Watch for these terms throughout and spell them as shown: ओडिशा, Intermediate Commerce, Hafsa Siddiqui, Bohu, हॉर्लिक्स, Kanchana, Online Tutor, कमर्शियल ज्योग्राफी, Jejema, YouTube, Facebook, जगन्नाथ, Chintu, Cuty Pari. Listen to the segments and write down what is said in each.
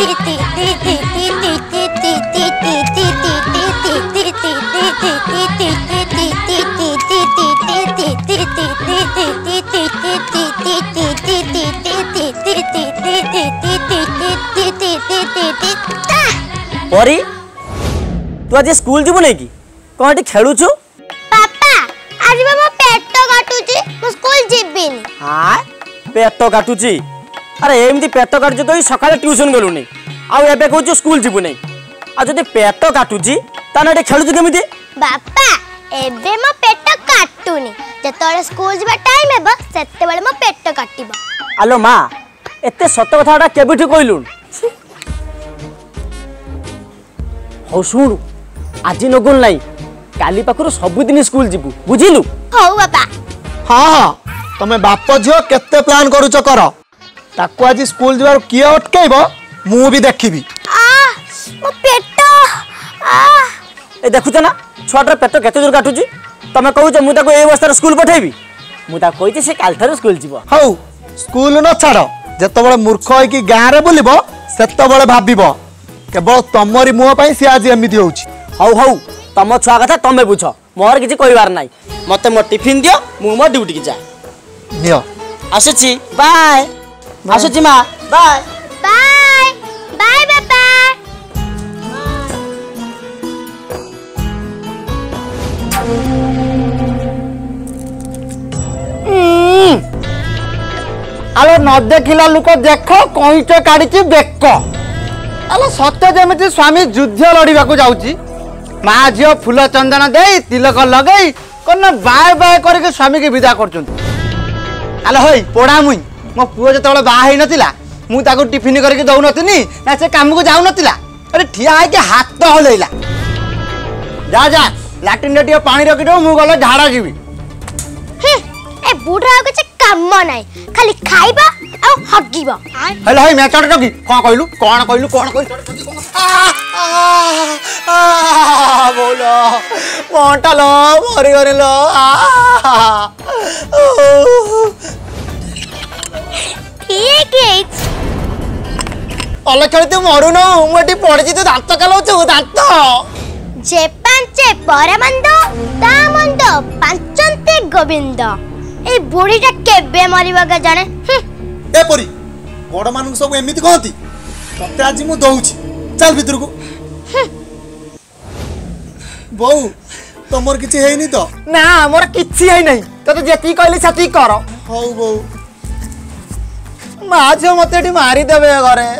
परी तू आज स्कूल जीव नहीं कि कौन खेलुचु पापा आज बा मो पेट काटुची मो स्कूल जीबिन हां पेट काटुची अरे एमती पेट काटुची तो सकाल ट्यूशन गलुनी आबे कहू स्कूल जीव नहीं आ जो पेट काटुची ताने खेलुचु केमिति बापा एबे मो पेट काटुनी जतले स्कूल जीवा टाइम हेबो सेते बेले मो पेट काटिबो आलो मां एते सत कथाटा केबिठु कहलुन हो सुनु आज नगुन नाही काली पाखरु सबुदिन स्कूल जीवु बुझिलु हो बापा हां हां तमे बाप झियो केते प्लान करूच कर ताको आज स्कूल जीवार किए अटकाइबो मु भी देखिबी आ मो पेट आ ए देखु तना छोटर पेट केते दूर काटुची तमे कहू जे मु ताको ए अवस्था स्कूल पठाइबी मु ता कहै जे से काल थारो स्कूल जीवो हो स्कूल न छाडो जतो बळे मूर्ख होई कि गां रे बुलिबो सेतो बळे भाबिबो केवल तमरी मुह पाई सी आज एमती हो हौ तुम छुआ कथा तमें बुझ मोर किसी कहबार ना मत मो टिफिन दियो मु मो ड्यूटी की जाए नियो आसुची बाय आसुची मां बाय बाय बाय बापा अरे न देखिला लोक देख कईट काढ़ी बेक अल सत्य जमी स्वामी युद्ध लड़ाक जाऊँ माँ झील फूल चंदन दे तिलक लगे कौन बाय बाय करके स्वामी की विदा कर हई पोड़ा मुई मो पुओ जो बाई ना मुझे टिफिन करके दौन ना से कम को जाऊन अरे ठिया है हाथ हलैला जा जा लाट्रीन टे पा रखीद मुझे गल झाड़ा जीवी बुढ़ा किसी कम ना खाली खाइबा आ हगिबा हेलो हई मैं चढ़ जगी कोन कहलू आ बोलो मोंटा लो मोरी ओरे लो ठीक है ओला चढ़ तू मरू ना उमटी पड़ जी तो दांत कालो छु दांत जे पांचे परमंद तामंद पांचंते गोविंद ए बुढ़ीटा केबे मरिबा का जाने ए परी बड़ मान सब एमती कहती तत्ते आज मु दउची चल भीतर को बौ तमोर किछि हेनी तो ना मोर किछि है नहीं तते जेती कहली सेती कर हो बौ मां जे मते एठी मारी देबे घरे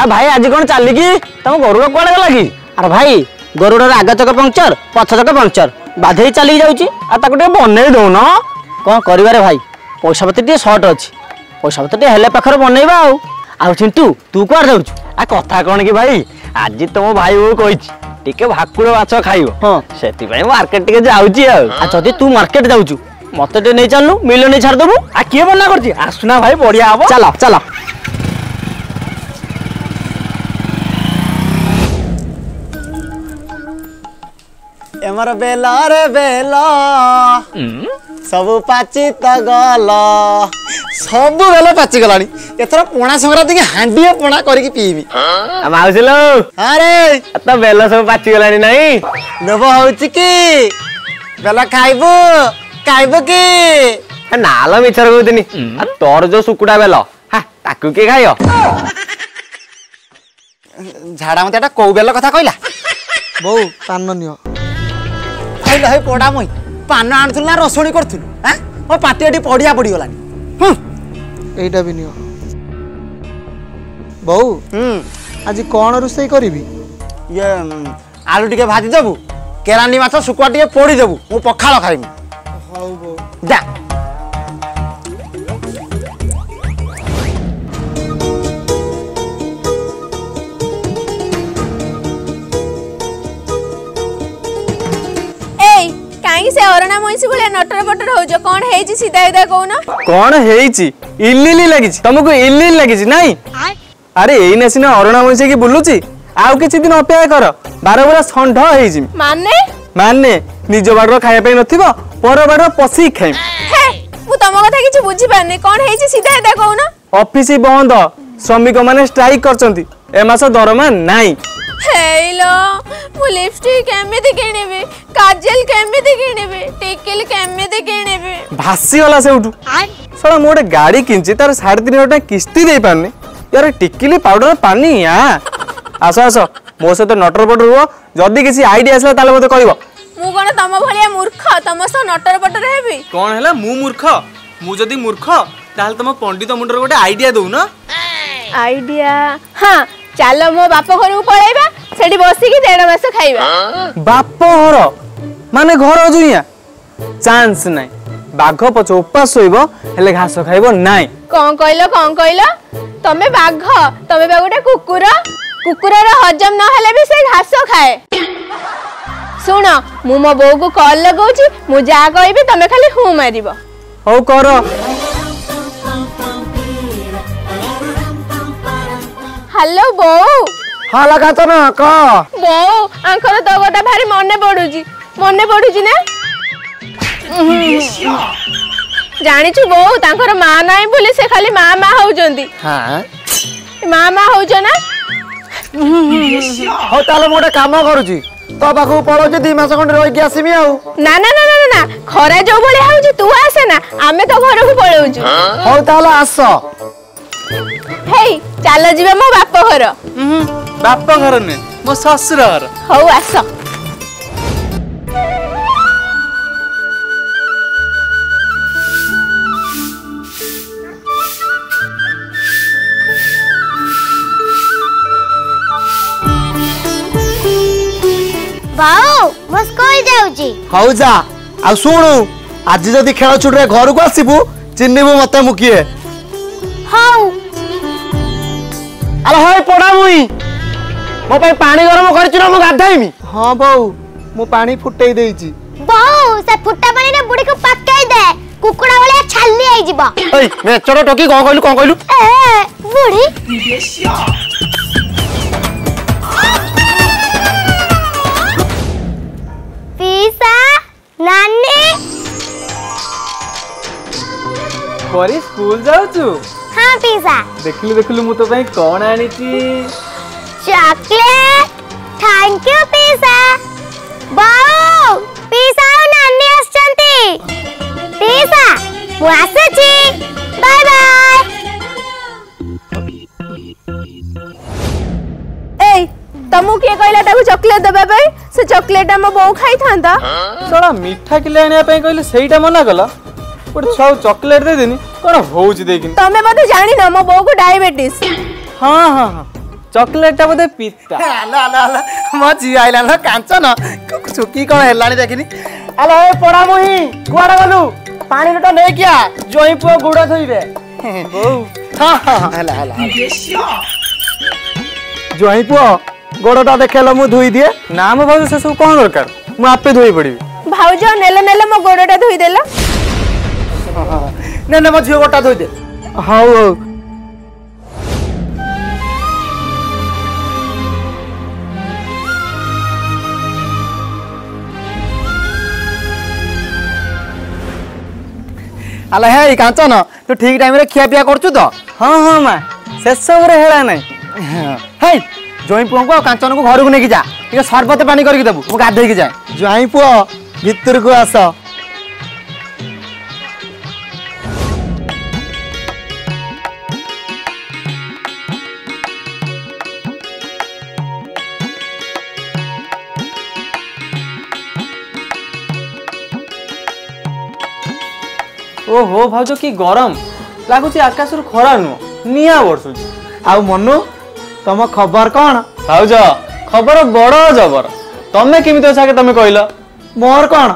आ भाई आज कौन चली कि तुम गरुड़ कड़े गला कि अरे भाई गरुड़ आग चक पंक्चर पछ चक पंक्चर बाधे चली जाऊँ बनई दौन कौन कर भाई पैसा पतर टे सर्ट अच्छी पैसा पतर टे पाखे बनईवा आउ चिंटू तू कौर जाऊ आ कथा कौन कि भाई आज तुम भाई बो कही टे भाकुड़ माछ खाइब हाँ से मार्केट टे जाऊँ जदि तू मार्केट जाऊ मत नहीं चलनु मिल नहीं छाड़देबू आ किए मना करसुना भाई बढ़िया हम चल चल एमर बेला रे बेला सब पाची त गला सब बेला पाची गलानी एथरा पोणा संक्रांति के हांडिया पोणा करी के पीबी आ माउसलो अरे त बेला सब पाची गलानी नहीं देबो होची की बेला खाइबो खाइबो की नालो मिछर कहूदिनी आ तोर जो सुकुडा बेला हा ताकू के खायो झाड़ा मतेटा को बेला कथा कहला बौ तान नियो है पोड़ा मुई पान आणुल ना रसोणी करूँ हाँ मो पाटी पड़िया पड़ गलानी यहीटा भी नियो बौ आज कौन रोसई करी ये आलू टे भाजीदेबू केरानी माछ शुकुआ टे पोड़देबू मु पखाल खाइमी जा से औरना मोइसी बोले नटर बटर हो जो कौन है जी सीधा इधर को ना कौन है जी इल्लीली लगी छी तुमको इल्लीली लगी छी नहीं अरे एई नसी ना औरना मोइसी की बोलू छी आउ किछि दिन अपेक्षा कर 12 बरस ठंडा है जी माने माने निज बाड़ खाया पे नथिबो पर बाड़ पसी खाइ हे मु तम कथा किछ बुझी पाने कोन हेछि सीधा एदा कहू ना ऑफिस बंद श्रमिक माने स्ट्राइक करचंती ए मास दरमा नाही हेलो मु लिपस्टिक केमेते किनेबे काजल केमेते किनेबे टेकल केमेते किनेबे भासी वाला से उठू साला मोडे गाड़ी किंची तार 3.5 लाख किस्ती दे पाने यार टिकली पाउडर पानी या आसो आसो मो से तो नटर बटर हो जदी किसी आईडिया आसला ताले मते कहबो मु कोन तम भलिया मूर्ख तम से नटर बटर हेबी कोन हला मु मूर्ख मु जदी मूर्ख ताल तम पंडित मुंडर गोटे आईडिया दउ ना आईडिया हां चलो मो बाप घर को पळेबा सेठी बसी की 1.5 मास खाइबा बाप घर माने घर जुइया चांस नै बाघ पछ उपास होइबो हेले घास खाइबो नै कोन कहलो तमे बाघ तमे बा गोटे कुकुर कुकुरर हजम न हले भी से घास खाए सुन मु मो बो को कॉल लगाउची मु जा कहबी तमे खाली हु मारिबो हो करो हेलो बो हां लगा तो ना का बो अंकर तो गोटा भारी मने पडुची ना जानि छु बो तांकर मां नाइ बोली से खाली मां मां होजंती हां मां मां होजो ना हो ताले मोटा काम करू छी तो बाखू पड़ो जे 2 मास खंड रहि के आसीमी आउ ना ना ना ना ना खरा जो बळे हाउ छी तू आसे ना आमे तो घर को पळौ छी हो ताले आसो हेय चलो जीवा मो बाप घर ने मो ससुर घर हो आसो बाओ बस कोई जाउची हौ जा आ सुनु आज जदी खेल छुट रे घर को आसीबू चिन्नीबू मते मुकिए हौ अरे होय पडा मुई मो पई पानी गरम करचुरा मु गाधाइमी हां बाऊ मु पानी फुटै देइची बाऊ से फुटा पानी रे बुडी को पकाई दे कुकुडा वाला छल्ली आइ जीवा ए मैं चोर टोकी कोन कहलु ए बुडी बेशिया पीसा नानी कोरी स्कूल जाउ छु हां पीसा देखलु मु तो भाई कोन आनी छी चॉकलेट थैंक यू पीसा बाऊ पीसा नानी आछंती पीसा मु आसे छी बाय बाय ए तमु के कहला ताकू चॉकलेट देबा भाई से चॉकलेट हम बहु खाइ थांदा सोला मिठा किले आने पे कहले सेईटा मना गला पर छौ चॉकलेट दे देनी कोन होउ छी देखिन तमे बते जानि न हम बहु को डायबिटीज हां हां हां चॉकलेटटा बते पित्ता ला ला ला म जी आइला न कांचन कुकी कोन हेलानी देखिनी आलो पडा मुही कुआडा गलु पानी नटा नै किया जोई पो गुडा थइबे बहु हां हां हला हला जोई पो गोड़टा देखेला मु धोई दिए नाम भाउज से सब कोन दरकार मु आपे धोई पड़ी भाउज नेले नेले मो गोड़टा धोई देला न न मो झियो गोटा धोई दे हाउ आला हे कांचन तू ठीक टाइम रे खिया पिया करछु तो हां हां मां से सब रे हेला नै हे जोई पुओ को कांचन को घर को नेकी जा ठीक शरबत पानी करके देबू मु गाधै के जाय जोई पुओ भीतर को आसो ओहो भाउजो की गरम लागुची आकाश रु खरा नु निया बरसु आ मनु तम खबर कौन भाउज खबर बड़ जबर तमें किमित सागे तमें कहल मोर कौन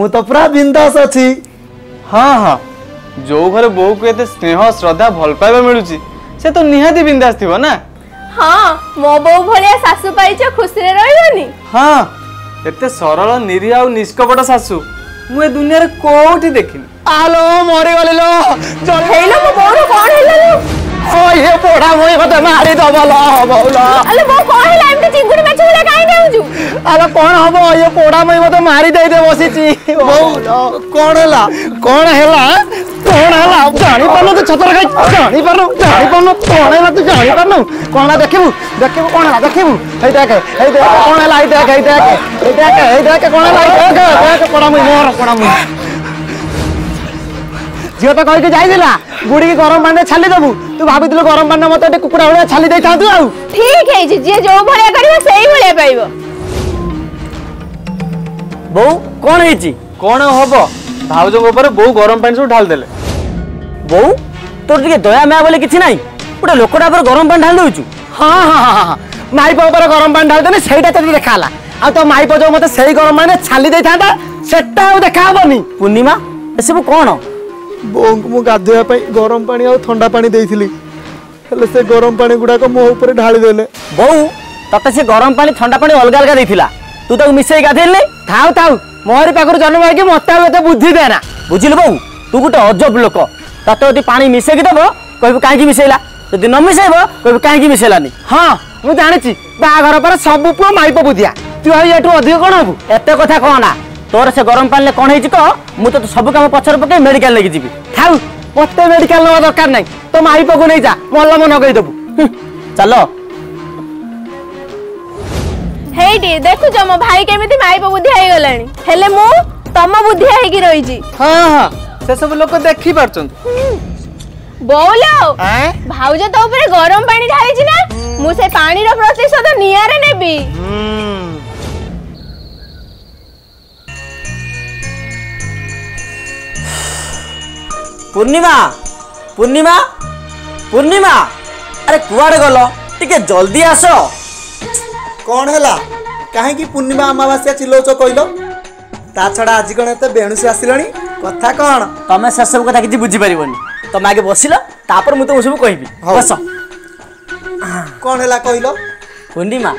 मु तो पूरा बिंदास अच्छी हाँ हाँ जो घर बो को एते स्नेह श्रद्धा भल पाइबा मिलुची से तो निहाती बिंदास थिबो ना हाँ मो बो भलिया सासु पाइछ खुशी रे रहबनी हाँ एते सरल निरीह आ निष्कपट सासु मु ए दुनिया रे कोठी देखिन आलो मोरे वाले लो चल हेलो मो बो कौन हेलो ओए पोड़ा मोई मत मारी दबला बौला अरे वो कोन लाइम के चिंगुडी मछुला काई देउजु आ आलो कौन हम ये पोड़ा मई मते मारी दे दे बसिची कौन हैला जानी पनु तो छतर खाई जानी पनु कौन हैला तू जानी पनु कोना देखिबु कौन हैला देखिबु हे देख कौन हैला हे देख कौन हैला देख पोड़ा मई झील तो कह जाइला बुड़ी की गरम पानी छाली देवु तू भाभी गरम पानी मत कुकुड़ा भाई छाली दे था ठीक है जी जो भाया कर बो कौन हम भाज बो गरम पानी सब ढाल देले बो तोर टे दया माया बोले कि नाई गोटे लोकटा पर गरम पानी ढाल दौचु हाँ माई पर गरम पानी ढाल देने से देखाला आ तो माई जो मत से गरम पानी छाली दे था देखा हेनी पूर्णिमा एसबू कौन बो को गाधोया गरम पानी आ ठंडा पानी देइथिली हेले से गरम पानी गुडा को मो ऊपर ढाली देले बो तते से गरम पानी ठंडा पानी अलग अलग देइथिला तू तो मिसेई गाधेले थाउ मोहरी पाकर जन्म होय कि मते बुद्धि देना बुझिल बो तू गुटे अजब लोक तते ओती पानी मिसेई देबो कहबो काहे कि मिसेइला जदी न मिसेइबो कहबो काहे कि मिसेलानी हां मु जानिछि बा घर पर सब पुओ माइप बुधिया तू आ एटू अधिक कोन हबु एते कथा कोना तोर से गरम पानी कौन हो तो सब कम पचर पकड़ मेडिकल लेके जी थाउ मत मेडिकल ना दरकार ना तो माई पकू नहीं जा मलम नगईदेबू चलो देखु मो भाई केमी माई पा बुद्धिया हेले मु तम बुद्धिया हेकी रही जी हाँ से सब लोग देखि परचन बोलो भाउज तो ऊपर गरम पानी ढाली जी ना मु से पानी रो प्रतिशत नियारे नेबी पूर्णिमा पूर्णिमा पूर्णिमा अरे कुआड़े गल टिके जल्दी आस कौन हैला कहीं पूर्णिमा अमावास्या चिल्लौच कहल ता छड़ा आज कौन तो बेणुसी आसलानी कथा कौन तुम से सब कथा कि बुझीपर तुम आगे बसिल तापर मुझे सब कहबी बस कौन हैला कहल पूर्णिमा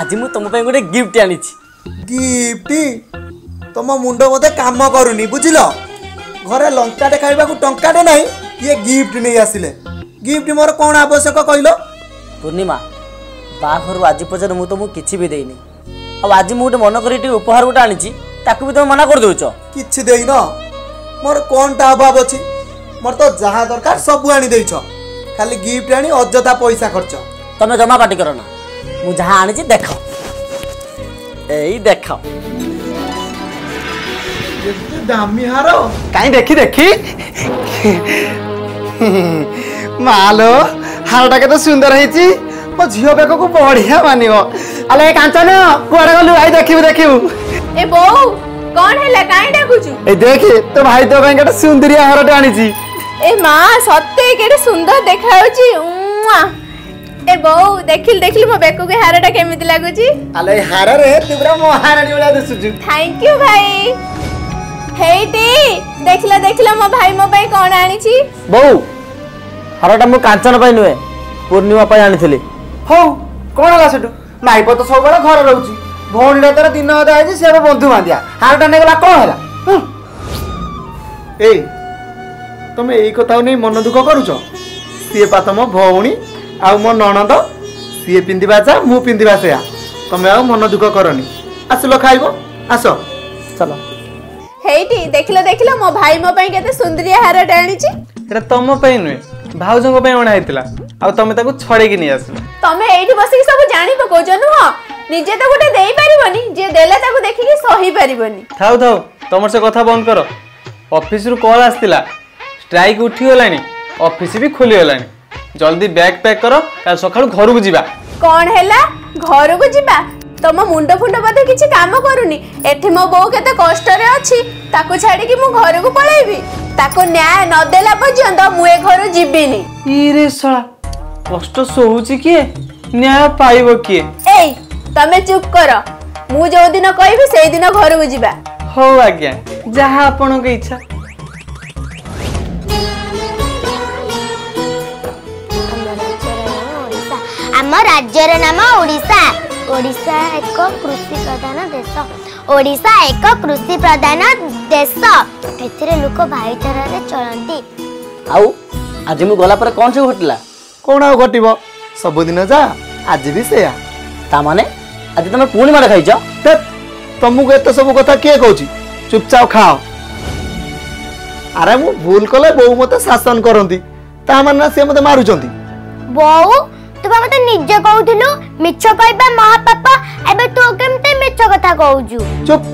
आज मुझे तुम गोटे गिफ्ट आनी गिफ्ट तुम मुंड बोधे काम करूनी बुझल घरे लंकाटे खाइबा को टंकाटे नहीं ये गिफ्ट नहीं आसिले गिफ्ट मोर कौन आवश्यक कहलो पूर्णिमा बाहर आज पचर मु तुमको किसी भी देनी आ आज मुझे मन कर उपहार गोटे आनी ताकू भी तुम मना कर दौच कि देन मोर कौनटा अभाव अच्छी मोर तो जहाँ दरकार सब आनी देछ खाली गिफ्ट आनी अजथा पैसा खर्च तुम जमा पार्टी कर ना मुझे जहाँ आनी देख यही देख दामी हारो कहीं देखी मालो हारटा के तो सुंदर है मो झील बेक को बढ़िया मानव अले कांचना कड़े गलु आई देखू ए बो कौन हैला काई डाकुछु ए देख तो भाई तो काई के सुंदरिया हारटा आनी ए मां सत्ते केडे सुंदर देखाउ छी ए बो देखिल मो बेक को हारटा केमिति लागु छी अले हार रे तू पूरा महारानी वाला दिसुछु थैंक यू भाई देखला मो भाई मो पाई कौन आनी छी बहु हरटा मु कांचन पाई नुए पूर्णिमा पाई आनी थली हो कोन ला सेटू माई प तो सब घर रहउची भोन ले तर दिन होदा आइ से बंधु बांधिया हरटा ने गला कोन हैला ए तमे एई कथा नै मन दुख करूछो सिए पातम भौणी आ मो ननद सिए पिंदिबा जा मु पिंदिबा सेया तमे आ मन दुख करनी आसलो खाइबो आसो चलो हेटी देखिलो मो भाई मो पई केते सुंदरिया हार डाणी छी रे तम पई नै भाउज को पई ओणा हेतिला आ तमे ताकू छड़े कि नै आसले तमे एठी बसी सब जानि पको जनु हो निजे त गुटे देई परिबोनी जे देले ताकू देखि कि सही परिबोनी थाउ तमर से कथा बंद करो ऑफिस रु कॉल आस्तिला स्ट्राइक उठी होलानी ऑफिस भी खुली होलानी जल्दी बैग पैक करो काल सखाल घर को जीवा कोन हैला घर को जीवा तुम मुंड फुंड बोधे किसी काम करूनी एठी मो बो केते कष्ट रे अछि ताको छाड़ी कि मु घर को पळेबी ताको न्याय न देला पर्यंत मु ए घर जीबिनी ई रे सळा कष्ट सोहुची के न्याय पाइबो के एई तमे चुप करो मु जो दिन कहबी सेई दिन घर को जीबा हो आज्ञा जहां आपन के इच्छा हमर राज्य रे नाम ओडिसा ओडिशा एक कृषि प्रधान देश ओडिशा एक कृषि प्रधान देश एथिरे लोक भाईचारा रे चलंती आउ आज मु गला पर कोन से घटला कोन घटिबो सब दिन जा आज भी सेया ता माने आज तुम पुणी मार खाई तुमको ये सब कथा किए कह चुपचाप खाओ। अरे मु भूल कले बो मत शासन करती सी मत मारू बो तू मत निज कहू मिछ कहबा महापापा एबे तू केमते मिछ कथा कहू चुप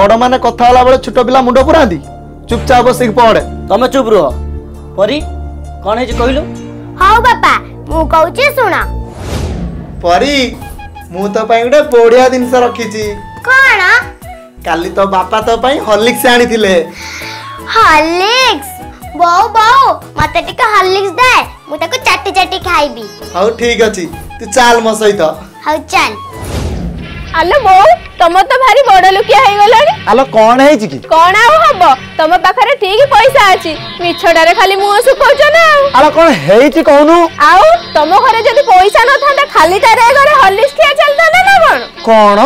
बड़ माने कथा होला बेले छोट पिला मुंड पुरांदी चुपचाप बसिक पड़े तमे चुप रहो परी कोन हे कहलु हाउ बापा मु कहू छी सुना परी मु तो पई गडे बढ़िया दिन से रखी छी कोन काली तो बापा तो पई हॉर्लिक्स आनी थिले हॉर्लिक्स बहु बहु मते टिका हॉर्लिक्स दे मु ताको चाटी चाटी खाइबी हाउ ठीक अछि तू चाल म सहित हाउ चल आलो बहु तुम तो भारी बड़ लुकिया हो गलानी आलो कोन है जी की कोन आ होबो तुम पाखरे ठीक पैसा अछि मिछडारे खाली मुह सुखौछ ना आलो कोन है जी कहनु आओ तुम घरे जदी पैसा न थांदा खाली तारे घरे हॉर्लिक्स खिया चलता ना ना कोन कोन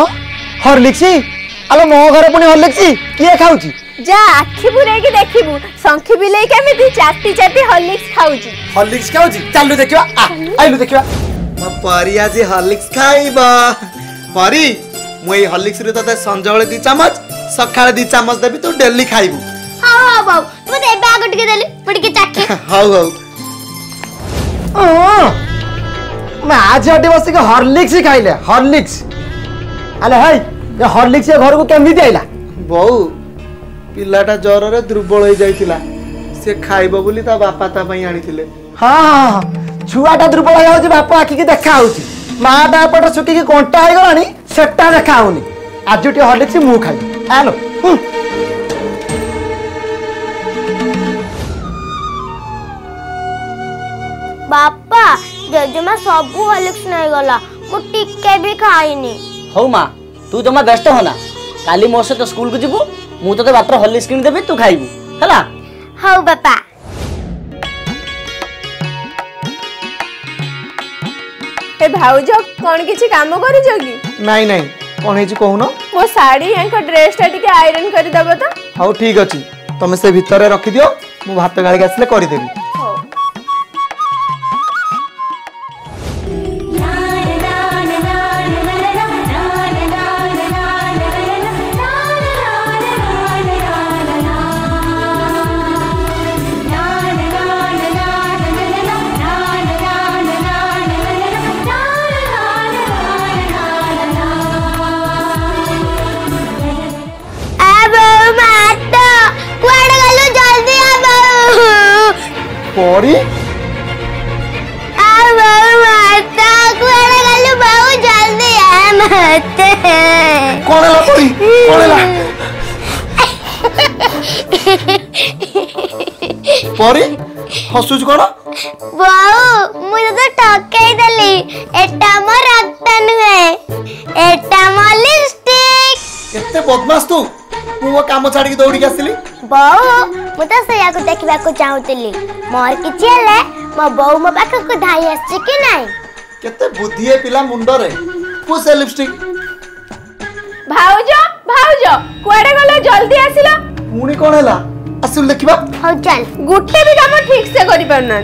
हॉर्लिक्स आलो मो घरे पुनी हॉर्लिक्स किए खाउची जा आखी पुरे के देखिबू संखी बिले केमिति चाटी चाटी हॉर्लिक्स खाउची चालू देखिवा आइलू देखिवा म परिया जी हॉर्लिक्स खाइबा परी मुई हॉर्लिक्स रे तते संजोळे 2 चमच सखाळे 2 चमच देबी तू डेली खाइबू हां हां बाऊ तू दे बैग उठके देली पडके चाखे हाउ हाउ ओ मैं आज हटे बस के हॉर्लिक्स ही खाइले हॉर्लिक्स अले हे ये हॉर्लिक्स ये घर को केमि आइला बाऊ पिल्लाटा जोर रे दुर्बल होई जाईतिला से खाइबो बोली ता बापा ता पई आनीथिले हां हां छुआटा दुर्बल हो जाउची बापा आखी के देखा होउची मां दा पट सुकी के कोंटा हो गलानी सेटा देखा होनी आज टी हॉर्लिक्स मु खाई आलो बापा जजमा सब हॉर्लिक्स नहीं गला मु टिके भी खाइनी हो मां तू जमा व्यस्त होना काली मोर से तो स्कूल को जिवु मु तते बापर हॉर्लिक्स किन देबे तू खाइबू हला हो बापा ए भाऊज कोन किछि काम करू जोगी नाही नाही कोन हे कहू न मो साड़ी यांका ड्रेस ता टिके आयरन करि दबो त हाउ ठीक अछि तमे से भितरे रखि दियो मु भात गाली आसले करि देबी हो परी आ बहु माता कोले गलु बहु जल्दी आ माते कोलेला परी कोलेला परी हसुज कोन बहु मु तो ठकई देली एटा मोर रक्त नुए एटा मोर लिपस्टिक केते बदमाश तू मु काम छाड़ के दौड़ी के आसली बहु मु तो सया को देखबा को चाहतली मोर किछि हेले मो बहु मो पाखा को धाई आछि कि नाही केते बुद्धि ए पिला मुंड रे पुस लिपस्टिक भाऊजो भाऊजो कोडे गलो जल्दी आसिलो मुनी कोन हला आसु देखबा हाउ चल गुटे भी काम ठीक से करि परना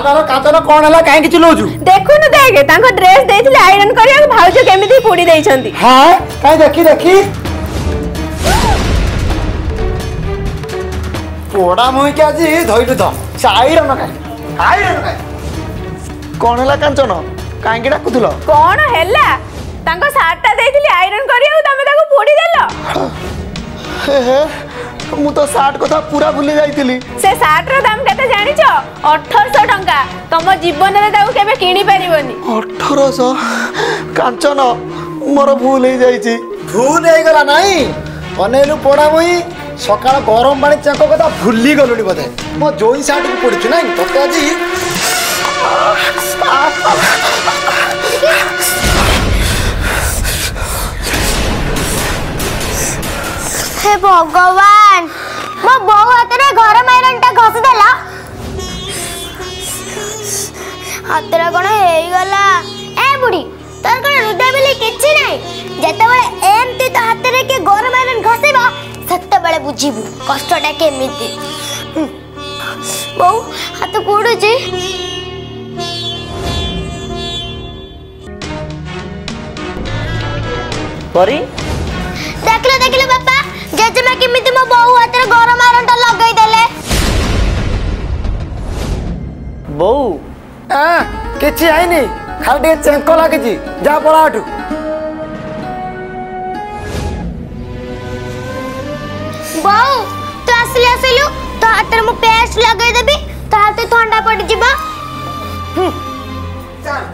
आदार कातन कोन हला काहे किछु लोजु देखु न देखे तांको ड्रेस देथिले आयरन करिया भाऊजो केमिति पुडी देइ छंती हां काहे देखि देखि कोड़ा मुई क्या जी धोइलु द आयरन काय कोन हला कांचन काहे कि डाकुथलो कोन हला तांको साटटा देइथिली आयरन करियो तमे ताको फोडी देलो हे हे मु तो साट कथा पूरा भुली जाईथिली से साट रो दाम केते जानिचो 1800 टंका तम जीवन रे ताको केबे किनी परिबोनी 1800 कांचन मोर भूल हे जाईची भूल हे गला नाही अनेलु पोड़ा मुई सकाळ गरम पानी चक कथा भूली गलुनी बधे मो जोई साट को पड़छ ना तते आज हे भगवान मो बहु हाथ रे गरम आयरन टा घसी देला हाथ रे कोन हेई गला ए बुढ़ी तोर कोन रुदा बिले किछ नाही जते बळे एमती तो हाथ रे के गरम आयरन घसीबा सत्ता बड़े बुझीबू कष्टटा केमिति बहु हाथ कोडू जे परी देख लो बापा जेजेमा किमिति मो बहु हातरे गरम आयरन टा लगाई देले बहु आ किछि आइनी खाली चेंक लागे जी जा पळा आठू बहु तो असली असलू तो हातरे मो पेस्ट लगाई देबी तो हाते ठंडा पड़ जीवा चल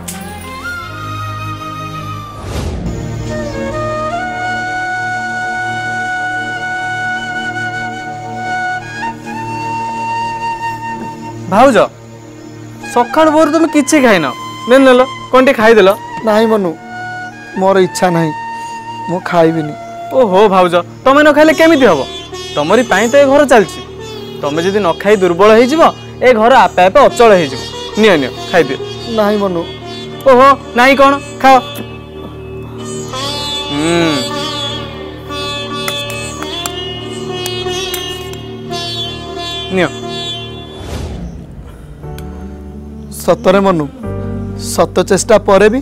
भाज सका भोर तुम कि खाइन नेल कौन टे खाईदेल ना मनु मोर इच्छा ना मु खाइबी ओहो भाज तुम्हें न खाइले केमी हम तुमरी तो घर चलती तुम्हें जब न खाई दुर्बल हो घर आपे आपे अचल हो खाइद ना मनु ओहो ना कौन खाओ नि सतरे मनु सत चेष्टा पर भी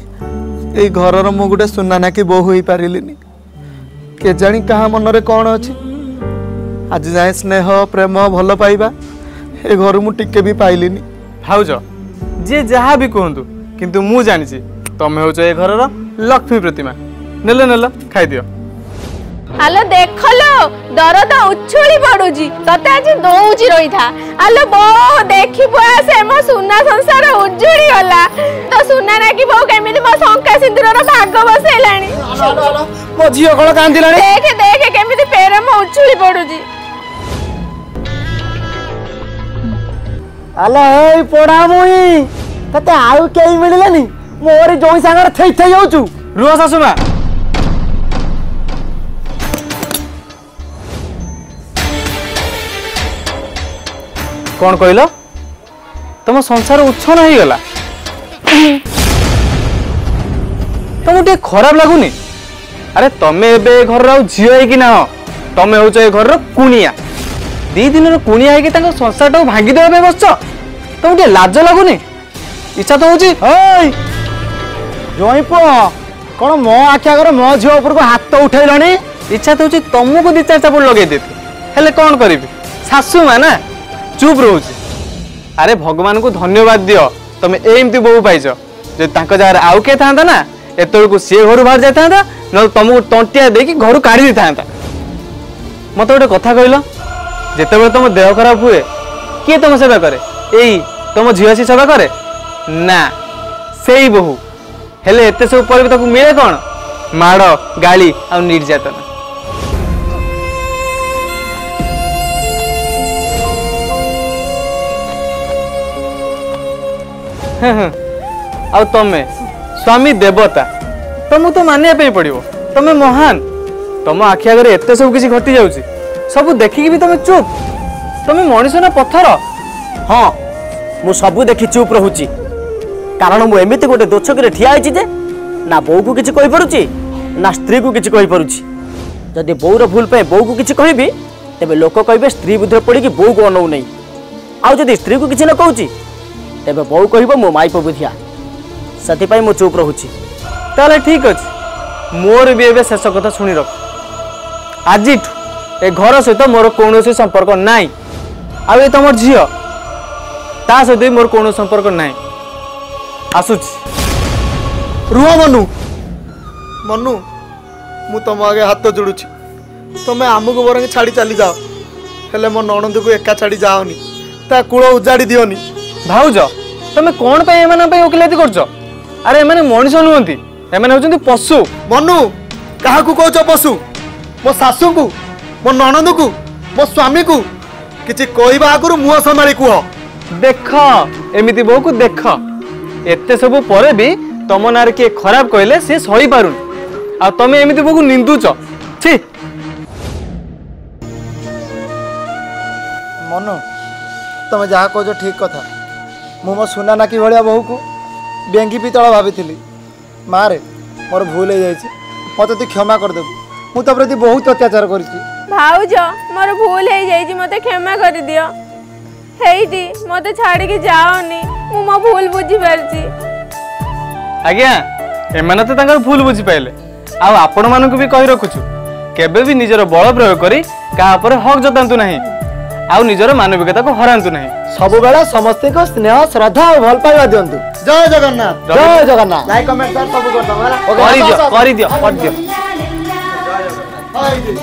ये घर मु गोटे सुना नाकि बोहू हो पारे के जानी क्या मनरे कौन अच्छी आज जाए स्नेह प्रेम भल पाइबा ये घर मुझे भी पाइली भाज जी जहाँ भी कहतु किंतु मु जानी तुम हो घर लक्ष्मी प्रतिमा नेल नेल खाई आलो देख लो दरद उछुली पड़ुजी तते आज दौजी रही था आलो बो देखिबो से मो सुना संसार उजुड़ी होला तो सुना ना कि बो केमिति मो शंका सिंदूरर भाग बसेलाणी आलो आलो मो जियो गळ कांदिलाणी देख देख केमिति पेरे मो उछुली पड़ुजी आलो ए पोडा मुई तते आउ केई मिललेनी मोर जोई सांगर थई थई होचु रुवा सासुमा कौन कहल तुम संसार उच्छन हो गला तुम टे खराब लगुनि अरे तमें घर झील ना तमें हो घर कुणिया दी दिन कुणिया हो संसार टाइम भांगीदे बस तुम टे लाज लगुनि इच्छा तो होई पु कौन मो आखि आगे मो झील उपरको हाथ उठाइल इच्छा तो हो तुमको दी चार चापुर लगे देती कौन करी सासू माँ ना चुप रोच अरे भगवान को धन्यवाद दियो तुम्हें एमती बो पाइज जगह आउ किए था ना एतु सी घर बाहर जाता ना तुमको तंटिया दे घर काढ़ी था मत गोटे कथा कहल जिते तुम देह खराब हुए किए तुम सेवा करे यही तुम झील सी सेवा करे ना से बो हेले एत सब पर मिले कौन माड़ गाली आ निर्यातना आ तमें स्वामी देवता तुमको तो मानवाई पड़ो तमें महान तुम आखि आगे एत सब किसी घटी जा सब देखिकी भी तुम चुप तुम मनीष ना पथर हाँ मु सब देखी चुप रोच कारण मुझे गोटे दोछक ठिया ना बो को किसी कहीपरि ना स्त्री को किसी कहीपरि जदि बोर भूल पे बो को किसी कहबी तेज लोक कहे स्त्री बुद्धि पड़ी कि बो को अनौ नहीं आदि स्त्री को किसी न कहूँ तेरे बो कह मो माइप बुधिया से मो चुप रोचे ताले ठीक अच्छे मोर भी एवं शेष कथा शुणी रख आज ए घर सहित मोर कौन संपर्क ना आम झी ता सहित मोर कौन संपर्क ना आसुच रुह मनु मनु मु तुम आगे हाथ जोड़ुची तुम्हें आमको बर छाड़ी चली जाओ हेले मो ननंद को एका छाड़ी जाओनी ता कूल उजाड़ी दियोनी भाज तुम कौन पे वकिलाती कर अरे एम मनीष नुहति एम पशु मनु क्या कह पशु मो सासू को मो ननंद को मो स्वामी को किसी कहवा आगु मुह संभाली कह देख एमती बो को देख एत सब पर भी तुम ना किए खराब कहले सी सही पार आमें एमती बो को निंदुच छी मनु तुम जहा कह ठीक कथा मु मो सुना नाकि भाया बहू को बेंगी पितल भाई माँ रे मोर भूल हो जाए मत तु क्षमा करदेबु मु तो प्रति बहुत अत्याचार करछि भाउज मोर भूल हो जाए मत क्षमा कर दियो हेइदी मत छाड़ी के जाओनी मु मो भूल बुझी परछि आज्ञा एमानते तंगर भूल बुझी पाइले आपण मानक भी कही रखुचु केबे भी निजर बल प्रयोग करी का ऊपर हक जतांतु नहीं आ निजर मानविकता को हरांतु नहीं सब बेला समस्त को स्नेह श्रद्धा और भल पाइवा दियंतु। जय जगन्नाथ। जय जगन्नाथ। लाइक कमेंट शेयर सब कर दो। करी दियो। जय जगन्नाथ।